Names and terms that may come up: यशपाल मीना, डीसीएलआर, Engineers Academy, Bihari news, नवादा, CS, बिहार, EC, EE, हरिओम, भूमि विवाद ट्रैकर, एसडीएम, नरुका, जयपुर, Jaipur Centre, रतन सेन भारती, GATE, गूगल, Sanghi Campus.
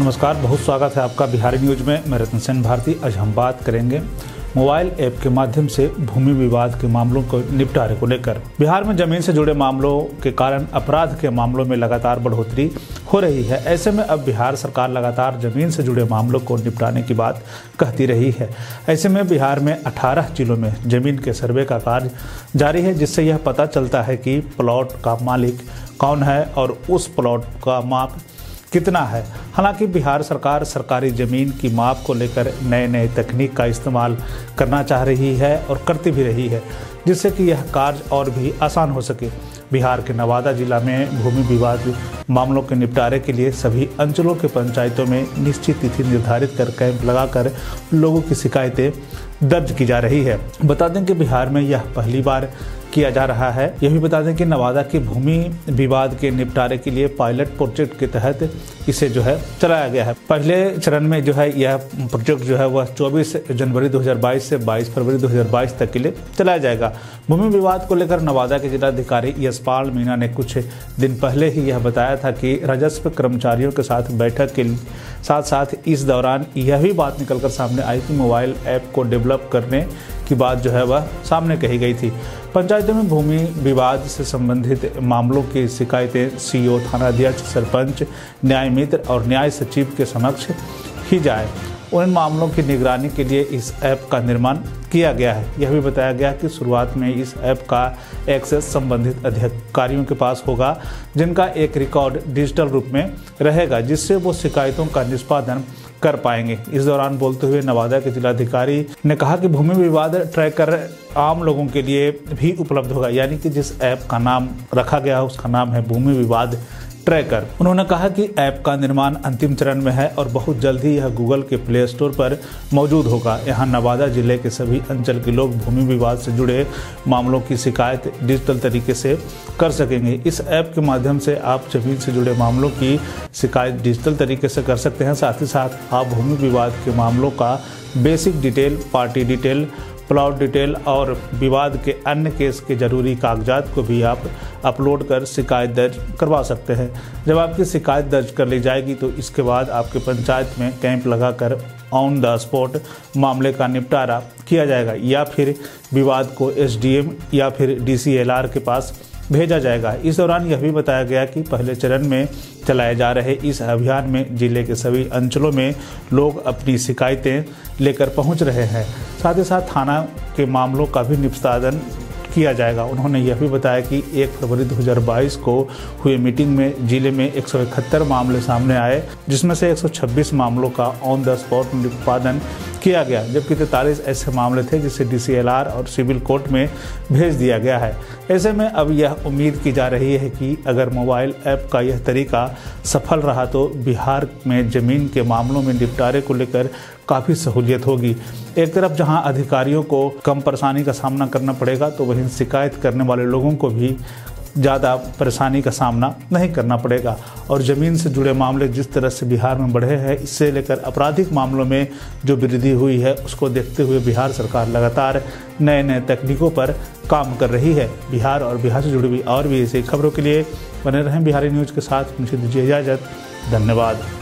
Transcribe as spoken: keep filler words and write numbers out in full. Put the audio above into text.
नमस्कार, बहुत स्वागत है आपका बिहारी न्यूज में। मैं रतन सेन भारती। आज हम बात करेंगे मोबाइल ऐप के माध्यम से भूमि विवाद के मामलों को निपटारे को लेकर। बिहार में जमीन से जुड़े मामलों के कारण अपराध के मामलों में लगातार बढ़ोतरी हो रही है। ऐसे में अब बिहार सरकार लगातार जमीन से जुड़े मामलों को निपटाने की बात कहती रही है। ऐसे में बिहार में अठारह जिलों में जमीन के सर्वे का कार्य जारी है, जिससे यह पता चलता है कि प्लॉट का मालिक कौन है और उस प्लॉट का माप कितना है। हालांकि बिहार सरकार सरकारी ज़मीन की माप को लेकर नए नए तकनीक का इस्तेमाल करना चाह रही है और करती भी रही है, जिससे कि यह कार्य और भी आसान हो सके। बिहार के नवादा जिला में भूमि विवाद मामलों के निपटारे के लिए सभी अंचलों के पंचायतों में निश्चित तिथि निर्धारित कर कैंप लगाकर लोगों की शिकायतें दर्ज की जा रही है। बता दें कि बिहार में यह पहली बार किया जा रहा है। यह भी बता दें कि नवादा की भूमि विवाद के निपटारे के लिए पायलट प्रोजेक्ट के तहत इसे जो है चलाया गया है। पहले चरण में जो है यह प्रोजेक्ट जो है वह चौबीस जनवरी दो हज़ार बाईस से बाईस फरवरी दो हज़ार बाईस तक के लिए चलाया जाएगा। भूमि विवाद को लेकर नवादा के जिलाधिकारी यशपाल मीना ने कुछ दिन पहले ही यह बताया था कि राजस्व कर्मचारियों के साथ बैठक के साथ साथ इस दौरान यह भी बात निकलकर सामने आई कि मोबाइल ऐप को डेवलप करने की बात जो है वह सामने कही गई थी। पंचायतों में भूमि विवाद से संबंधित मामलों की शिकायतें सीओ, थानाध्यक्ष, सरपंच, न्याय मित्र और न्याय सचिव के समक्ष ही जाए। उन मामलों की निगरानी के लिए इस ऐप का निर्माण किया गया है। यह भी बताया गया कि शुरुआत में इस ऐप का एक्सेस संबंधित अधिकारियों के पास होगा, जिनका एक रिकॉर्ड डिजिटल रूप में रहेगा, जिससे वो शिकायतों का निष्पादन कर पाएंगे। इस दौरान बोलते हुए नवादा के जिलाधिकारी ने कहा कि भूमि विवाद ट्रैकर आम लोगों के लिए भी उपलब्ध होगा, यानी कि जिस ऐप का नाम रखा गया है उसका नाम है भूमि विवाद ट्रैकर। उन्होंने कहा कि ऐप का निर्माण अंतिम चरण में है और बहुत जल्द ही यह गूगल के प्ले स्टोर पर मौजूद होगा। यहां नवादा जिले के सभी अंचल के लोग भूमि विवाद से जुड़े मामलों की शिकायत डिजिटल तरीके से कर सकेंगे। इस ऐप के माध्यम से आप जमीन से जुड़े मामलों की शिकायत डिजिटल तरीके से कर सकते हैं। साथ ही साथ आप भूमि विवाद के मामलों का basic detail, party detail, plot detail और विवाद के अन्य केस के जरूरी कागजात को भी आप अपलोड कर शिकायत दर्ज करवा सकते हैं। जब आपकी शिकायत दर्ज कर ली जाएगी तो इसके बाद आपके पंचायत में कैंप लगाकर ऑन द स्पॉट मामले का निपटारा किया जाएगा, या फिर विवाद को एसडीएम या फिर डीसीएलआर के पास भेजा जाएगा। इस दौरान यह भी बताया गया कि पहले चरण में चलाए जा रहे इस अभियान में जिले के सभी अंचलों में लोग अपनी शिकायतें लेकर पहुंच रहे हैं। साथ ही साथ थाना के मामलों का भी निपटान किया जाएगा। उन्होंने यह भी बताया कि एक फरवरी दो हज़ार बाईस को हुए मीटिंग में जिले में एक सौ इकहत्तर मामले सामने आए, जिसमें से एक सौ छब्बीस मामलों का ऑन द स्पॉट निष्पादन किया गया, जबकि तैंतालीस ऐसे मामले थे जिसे डीसीएलआर और सिविल कोर्ट में भेज दिया गया है। ऐसे में अब यह उम्मीद की जा रही है कि अगर मोबाइल ऐप का यह तरीका सफल रहा तो बिहार में जमीन के मामलों में निपटारे को लेकर काफ़ी सहूलियत होगी। एक तरफ जहां अधिकारियों को कम परेशानी का सामना करना पड़ेगा, तो वहीं शिकायत करने वाले लोगों को भी ज़्यादा परेशानी का सामना नहीं करना पड़ेगा। और ज़मीन से जुड़े मामले जिस तरह से बिहार में बढ़े हैं, इससे लेकर आपराधिक मामलों में जो वृद्धि हुई है, उसको देखते हुए बिहार सरकार लगातार नए नए तकनीकों पर काम कर रही है। बिहार और बिहार से जुड़ी हुई और भी ऐसी खबरों के लिए बने रहें बिहारी न्यूज़ के साथ। मुझे दीजिए इजाज़त। धन्यवाद।